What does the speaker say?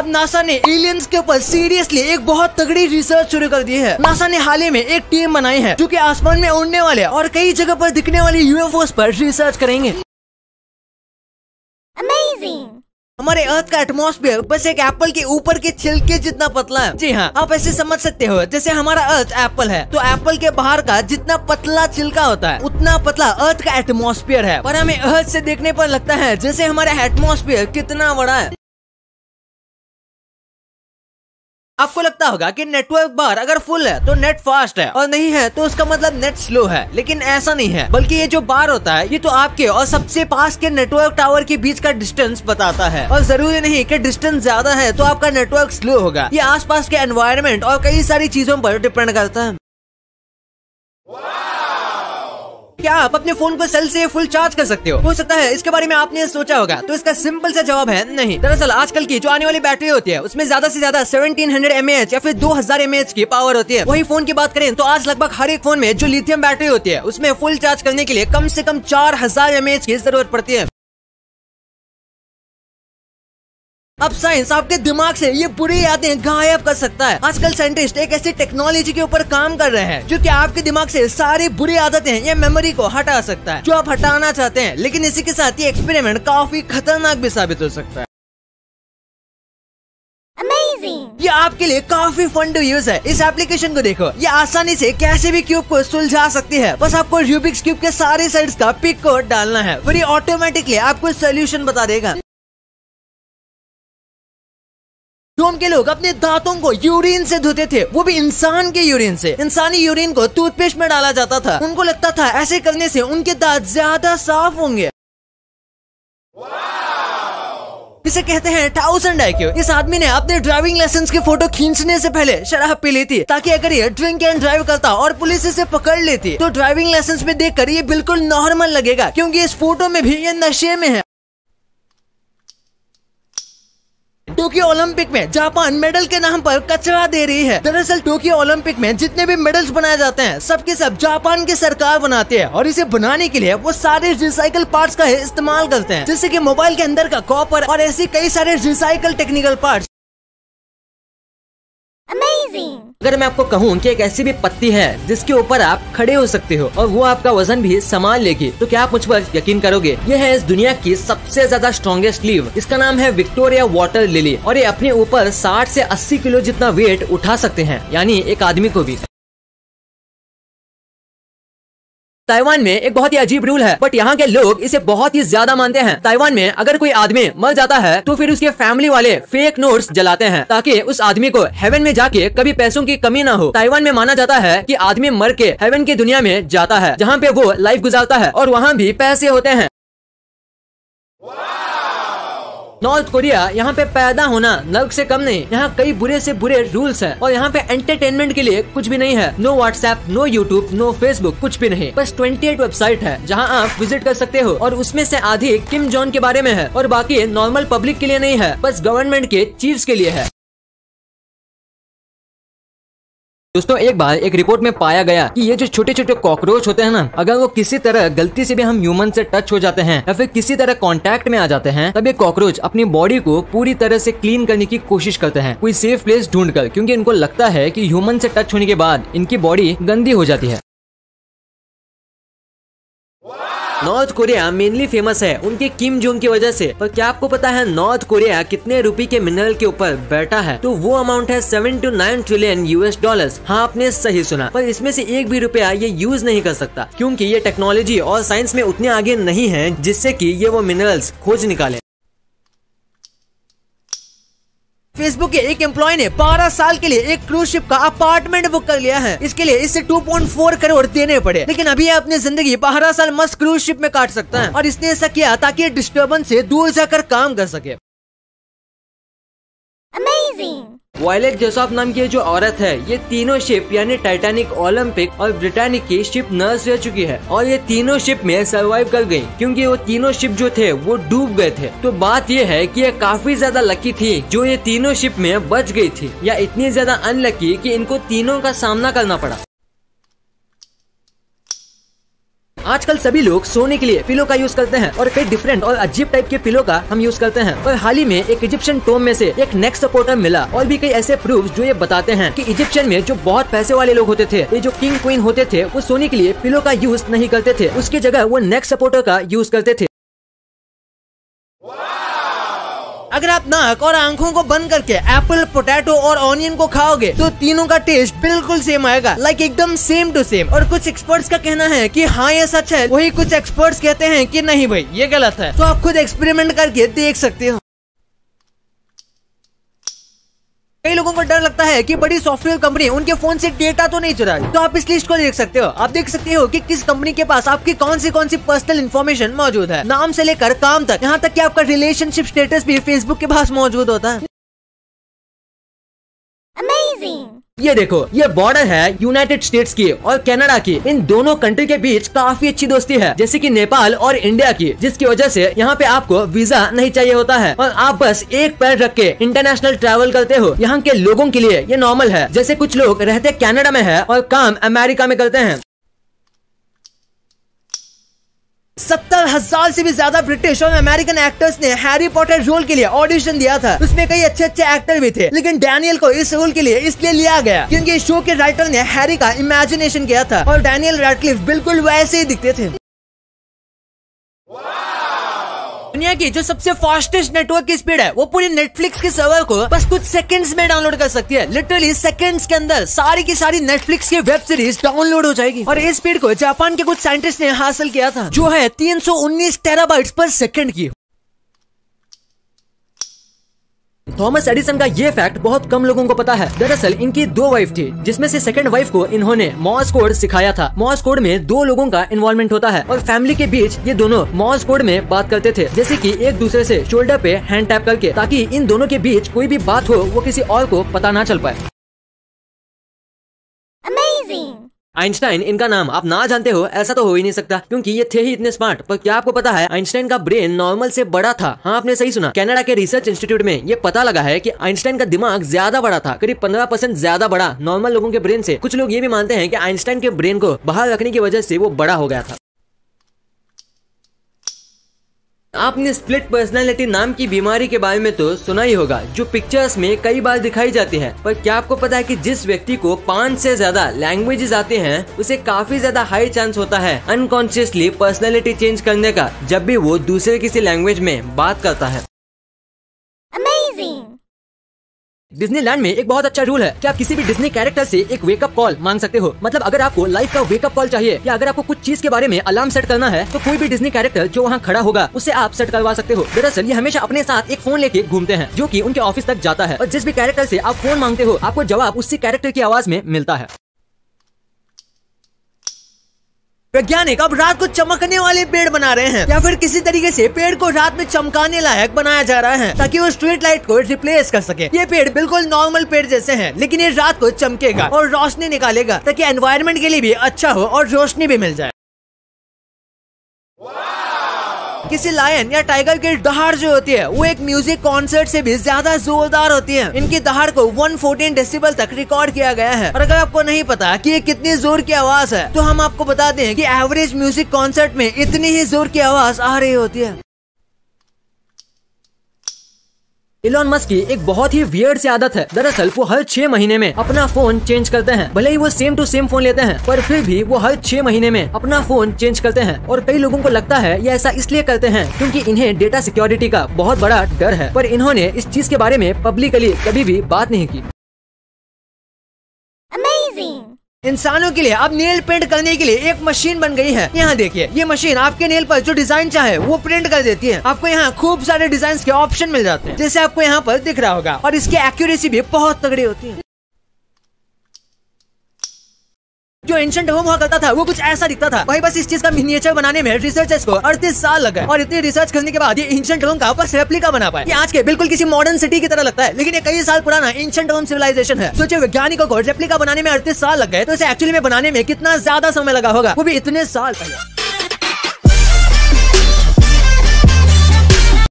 अब नासा ने एलियंस के ऊपर सीरियसली एक बहुत तगड़ी रिसर्च शुरू कर दी है। नासा ने हाल ही में एक टीम बनाई है जो कि आसमान में उड़ने वाले और कई जगह पर दिखने वाले यूएफओस पर रिसर्च करेंगे। हमारे अर्थ का एटमॉस्फेयर बस एक एप्पल के ऊपर के छिलके जितना पतला है। जी हाँ, आप ऐसे समझ सकते हो जैसे हमारा अर्थ एप्पल है तो एप्पल के बाहर का जितना पतला छिलका होता है उतना पतला अर्थ का एटमॉस्फेयर है। पर हमें अर्थ से देखने पर लगता है जैसे हमारा एटमॉस्फेयर कितना बड़ा है। आपको लगता होगा कि नेटवर्क बार अगर फुल है तो नेट फास्ट है और नहीं है तो उसका मतलब नेट स्लो है, लेकिन ऐसा नहीं है, बल्कि ये जो बार होता है ये तो आपके और सबसे पास के नेटवर्क टावर के बीच का डिस्टेंस बताता है। और जरूरी नहीं कि डिस्टेंस ज्यादा है तो आपका नेटवर्क स्लो होगा, ये आसपास के एनवायरनमेंट और कई सारी चीजों पर डिपेंड करता है। क्या आप अपने फोन को सेल से फुल चार्ज कर सकते हो सकता है इसके बारे में आपने सोचा होगा, तो इसका सिंपल सा जवाब है नहीं। दरअसल आजकल की जो आने वाली बैटरी होती है उसमें ज्यादा से ज्यादा 1700 mAh या फिर 2000 mAh की पावर होती है। वही फोन की बात करें तो आज लगभग हर एक फोन में जो लिथियम बैटरी होती है उसमें फुल चार्ज करने के लिए कम से कम 4000 mAh की जरूरत पड़ती है। अब साइंस आपके दिमाग से ये बुरी यादें गायब कर सकता है। आजकल साइंटिस्ट एक ऐसी टेक्नोलॉजी के ऊपर काम कर रहे हैं जो कि आपके दिमाग से सारी बुरी आदतें या मेमोरी को हटा सकता है जो आप हटाना चाहते हैं, लेकिन इसी के साथ ये एक्सपेरिमेंट काफी खतरनाक भी साबित हो सकता है। ये आपके लिए काफी फन टू यूज है। इस एप्लीकेशन को देखो, ये आसानी से कैसे भी क्यूब को सुलझा सकती है। बस आपको रूबिक्स क्यूब के सारे साइड्स का पिक कोड डालना है, फिर ये ऑटोमेटिकली आपको सोल्यूशन बता देगा। रोम के लोग अपने दांतों को यूरिन से धोते थे, वो भी इंसान के यूरिन से। इंसानी यूरिन को टूथपेस्ट में डाला जाता था, उनको लगता था ऐसे करने से उनके दांत ज्यादा साफ होंगे। इसे कहते हैं 1000 IQ। इस आदमी ने अपने ड्राइविंग लाइसेंस की फोटो खींचने से पहले शराब पी ली थी ताकि अगर ये ड्रिंक एंड ड्राइव करता और पुलिस इसे पकड़ लेती तो ड्राइविंग लाइसेंस में देख कर ये बिल्कुल नॉर्मल लगेगा, क्योंकि इस फोटो में भी ये नशे में है। टोक्यो ओलंपिक में जापान मेडल के नाम पर कचरा दे रही है। दरअसल टोक्यो ओलंपिक में जितने भी मेडल्स बनाए जाते हैं सबके सब जापान की सरकार बनाती है, और इसे बनाने के लिए वो सारे रिसाइकल पार्ट्स का इस्तेमाल करते हैं, जैसे कि मोबाइल के अंदर का कॉपर और ऐसी कई सारे रिसाइकल टेक्निकल पार्ट्स। अगर मैं आपको कहूँ कि एक ऐसी भी पत्ती है जिसके ऊपर आप खड़े हो सकते हो और वो आपका वजन भी संभाल लेगी, तो क्या आप मुझ पर यकीन करोगे? यह है इस दुनिया की सबसे ज्यादा स्ट्रॉन्गेस्ट लीव। इसका नाम है विक्टोरिया वाटर लिली, और ये अपने ऊपर 60 से 80 किलो जितना वेट उठा सकते हैं, यानी एक आदमी को भी। ताइवान में एक बहुत ही अजीब रूल है, बट यहाँ के लोग इसे बहुत ही ज्यादा मानते हैं। ताइवान में अगर कोई आदमी मर जाता है तो फिर उसके फैमिली वाले फेक नोट्स जलाते हैं ताकि उस आदमी को हेवन में जाके कभी पैसों की कमी ना हो। ताइवान में माना जाता है कि आदमी मर के हेवन की दुनिया में जाता है जहाँ पे वो लाइफ गुजारता है और वहाँ भी पैसे होते हैं। नॉर्थ कोरिया, यहाँ पे पैदा होना नर्क से कम नहीं। यहाँ कई बुरे से बुरे रूल्स हैं और यहाँ पे एंटरटेनमेंट के लिए कुछ भी नहीं है। No WhatsApp, no YouTube, no Facebook, कुछ भी नहीं। बस 28 वेबसाइट है जहाँ आप विजिट कर सकते हो, और उसमें से आधी किम जोंग के बारे में है और बाकी नॉर्मल पब्लिक के लिए नहीं है, बस गवर्नमेंट के चीफ्स के लिए है। दोस्तों, एक बार एक रिपोर्ट में पाया गया कि ये जो छोटे छोटे कॉकरोच होते हैं ना, अगर वो किसी तरह गलती से भी हम ह्यूमन से टच हो जाते हैं या फिर किसी तरह कांटेक्ट में आ जाते हैं, तब ये कॉकरोच अपनी बॉडी को पूरी तरह से क्लीन करने की कोशिश करते हैं कोई सेफ प्लेस ढूंढकर, क्योंकि इनको लगता है कि ह्यूमन से टच होने के बाद इनकी बॉडी गंदी हो जाती है। नॉर्थ कोरिया मेनली फेमस है उनके किम जोंग की वजह से, पर क्या आपको पता है नॉर्थ कोरिया कितने रुपए के मिनरल के ऊपर बैठा है? तो वो अमाउंट है 7 to 9 ट्रिलियन $US। हाँ, आपने सही सुना, पर इसमें से एक भी रुपया ये यूज नहीं कर सकता, क्योंकि ये टेक्नोलॉजी और साइंस में उतने आगे नहीं है जिससे कि ये वो मिनरल्स खोज निकाले। फेसबुक के एक एम्प्लॉय ने 12 साल के लिए एक क्रूज शिप का अपार्टमेंट बुक कर लिया है। इसके लिए इससे 2.4 करोड़ देने पड़े, लेकिन अभी अपनी जिंदगी 12 साल मस्त क्रूज शिप में काट सकता है, और इसने ऐसा किया ताकि डिस्टर्बेंस से दूर जाकर काम कर सके। वायलेट जोसफ नाम की जो औरत है, ये तीनों शिप यानी टाइटैनिक, ओलंपिक और ब्रिटानिक की शिप नर्स रह चुकी है, और ये तीनों शिप में सरवाइव कर गई, क्योंकि वो तीनों शिप जो थे वो डूब गए थे। तो बात ये है कि ये काफी ज्यादा लकी थी जो ये तीनों शिप में बच गई थी, या इतनी ज्यादा अनलकी कि इनको तीनों का सामना करना पड़ा। आजकल सभी लोग सोने के लिए पिलो का यूज करते हैं और कई डिफरेंट और अजीब टाइप के पिलो का हम यूज करते हैं। और हाल ही में एक इजिप्शियन टॉम में से एक नेक्स्ट पोर्टर मिला और भी कई ऐसे प्रूफ जो ये बताते हैं कि इजिप्शियन में जो बहुत पैसे वाले लोग होते थे, ये जो किंग क्वीन होते थे, वो सोने के लिए पिलो का यूज नहीं करते थे, उसकी जगह वो नेक्स्ट पोर्टर का यूज करते थे। अगर आप नाक और आंखों को बंद करके एप्पल, पोटैटो और ऑनियन को खाओगे तो तीनों का टेस्ट बिल्कुल सेम आएगा, लाइक एकदम सेम टू सेम। और कुछ एक्सपर्ट्स का कहना है कि हाँ ये सच है, वही कुछ एक्सपर्ट्स कहते हैं कि नहीं भाई ये गलत है। तो आप खुद एक्सपेरिमेंट करके देख सकते हो। कई लोगों को डर लगता है कि बड़ी सॉफ्टवेयर कंपनी उनके फोन से डेटा तो नहीं चुरा रही, तो आप इस लिस्ट को देख सकते हो। आप देख सकते हो कि किस कंपनी के पास आपकी कौन सी पर्सनल इन्फॉर्मेशन मौजूद है, नाम से लेकर काम तक, यहाँ तक कि आपका रिलेशनशिप स्टेटस भी फेसबुक के पास मौजूद होता है। ये देखो, ये बॉर्डर है यूनाइटेड स्टेट्स की और कनाडा की। इन दोनों कंट्री के बीच काफी अच्छी दोस्ती है, जैसे कि नेपाल और इंडिया की, जिसकी वजह से यहाँ पे आपको वीजा नहीं चाहिए होता है और आप बस एक पैर रख के इंटरनेशनल ट्रैवल करते हो। यहाँ के लोगों के लिए ये नॉर्मल है, जैसे कुछ लोग रहते कनाडा में है और काम अमेरिका में करते हैं। 70,000 से भी ज्यादा ब्रिटिश और अमेरिकन एक्टर्स ने हैरी पॉटर रोल के लिए ऑडिशन दिया था। उसमें कई अच्छे अच्छे एक्टर भी थे, लेकिन डैनियल को इस रोल के लिए इसलिए लिया गया क्योंकि इस शो के राइटर ने हैरी का इमेजिनेशन किया था और डैनियल रैडक्लिफ बिल्कुल वैसे ही दिखते थे। दुनिया की जो सबसे फास्टेस्ट नेटवर्क की स्पीड है वो पूरी नेटफ्लिक्स के सर्वर को बस कुछ सेकंड्स में डाउनलोड कर सकती है। लिटरली सेकंड्स के अंदर सारी की सारी नेटफ्लिक्स की वेब सीरीज डाउनलोड हो जाएगी। और इस स्पीड को जापान के कुछ साइंटिस्ट ने हासिल किया था, जो है 319 टेराबाइट्स पर सेकंड की। थॉमस एडिसन का ये फैक्ट बहुत कम लोगों को पता है। दरअसल इनकी 2 वाइफ थी, जिसमें से सेकंड वाइफ को इन्होंने मॉर्स कोड सिखाया था। मॉर्स कोड में 2 लोगों का इन्वॉल्वमेंट होता है और फैमिली के बीच ये दोनों मॉर्स कोड में बात करते थे, जैसे कि एक दूसरे से शोल्डर पे हैंड टैप करके, ताकि इन दोनों के बीच कोई भी बात हो वो किसी और को पता ना चल पाए। आइंस्टाइन, इनका नाम आप ना जानते हो ऐसा तो हो ही नहीं सकता, क्योंकि ये थे ही इतने स्मार्ट। पर क्या आपको पता है आइंस्टाइन का ब्रेन नॉर्मल से बड़ा था? हाँ, आपने सही सुना। कनाडा के रिसर्च इंस्टीट्यूट में ये पता लगा है कि आइंस्टाइन का दिमाग ज्यादा बड़ा था, करीब 15% ज्यादा बड़ा नॉर्मल लोगों के ब्रेन से। कुछ लोग ये भी मानते हैं कि आइंस्टाइन के ब्रेन को बाहर रखने की वजह से वो बड़ा हो गया था। आपने स्प्लिट पर्सनालिटी नाम की बीमारी के बारे में तो सुना ही होगा, जो पिक्चर्स में कई बार दिखाई जाती है। पर क्या आपको पता है कि जिस व्यक्ति को 5 से ज्यादा लैंग्वेजेस आते हैं उसे काफी ज्यादा हाई चांस होता है अनकॉन्शियसली पर्सनालिटी चेंज करने का जब भी वो दूसरे किसी लैंग्वेज में बात करता है। डिज्नीलैंड में एक बहुत अच्छा रूल है कि आप किसी भी डिज्नी कैरेक्टर से एक वेकअप कॉल मांग सकते हो। मतलब अगर आपको लाइफ का वेकअप कॉल चाहिए या अगर आपको कुछ चीज के बारे में अलार्म सेट करना है, तो कोई भी डिज्नी कैरेक्टर जो वहाँ खड़ा होगा उसे आप सेट करवा सकते हो। दरअसल ये हमेशा अपने साथ एक फोन लेके घूमते हैं जो कि उनके ऑफिस तक जाता है, और जिस भी कैरेक्टर से आप फोन मांगते हो आपको जवाब उसी कैरेक्टर की आवाज में मिलता है। वैज्ञानिक अब रात को चमकने वाले पेड़ बना रहे हैं, या फिर किसी तरीके से पेड़ को रात में चमकाने लायक बनाया जा रहा है ताकि वो स्ट्रीट लाइट को रिप्लेस कर सके। ये पेड़ बिल्कुल नॉर्मल पेड़ जैसे हैं, लेकिन ये रात को चमकेगा और रोशनी निकालेगा ताकि एनवायरनमेंट के लिए भी अच्छा हो और रोशनी भी मिल जाए। किसी लायन या टाइगर की दहाड़ जो होती है वो एक म्यूजिक कॉन्सर्ट से भी ज्यादा जोरदार होती है। इनकी दहाड़ को 114 डेसिबल तक रिकॉर्ड किया गया है। और अगर आपको नहीं पता कि ये कितनी जोर की आवाज है, तो हम आपको बता दें कि एवरेज म्यूजिक कॉन्सर्ट में इतनी ही जोर की आवाज आ रही होती है। एलन मस्क की एक बहुत ही वियर्ड सी आदत है। दरअसल वो हर 6 महीने में अपना फोन चेंज करते हैं। भले ही वो सेम टू सेम फोन लेते हैं, पर फिर भी वो हर 6 महीने में अपना फोन चेंज करते हैं। और कई लोगों को लगता है ये ऐसा इसलिए करते हैं क्योंकि इन्हें डेटा सिक्योरिटी का बहुत बड़ा डर है, पर इन्होंने इस चीज के बारे में पब्लिकली कभी भी बात नहीं की। इंसानों के लिए अब नेल प्रिंट करने के लिए एक मशीन बन गई है। यहाँ देखिए, ये मशीन आपके नेल पर जो डिजाइन चाहे वो प्रिंट कर देती है। आपको यहाँ खूब सारे डिजाइन के ऑप्शन मिल जाते हैं, जैसे आपको यहाँ पर दिख रहा होगा, और इसकी एक्यूरेसी भी बहुत तगड़ी होती है। जो एंशिएंट होम हुआ करता था वो कुछ ऐसा दिखता था भाई। बस इस चीज का मिनिएचर बनाने में रिसर्चर्स को 38 साल लगा, और इतनी रिसर्च करने के बाद ये एंशिएंट होम का बस रेप्लिका बना पाए। ये आज के बिल्कुल किसी मॉडर्न सिटी की तरह लगता है, लेकिन ये कई साल पुराना एंशिएंट होम सिविलाइजेशन है। सोचिए वैज्ञानिकों को रेप्लिका बनाने में 38 साल लग गए, तो इसे एक्चुअली में बनाने में कितना ज्यादा समय लगा होगा, वो भी इतने साल पहले।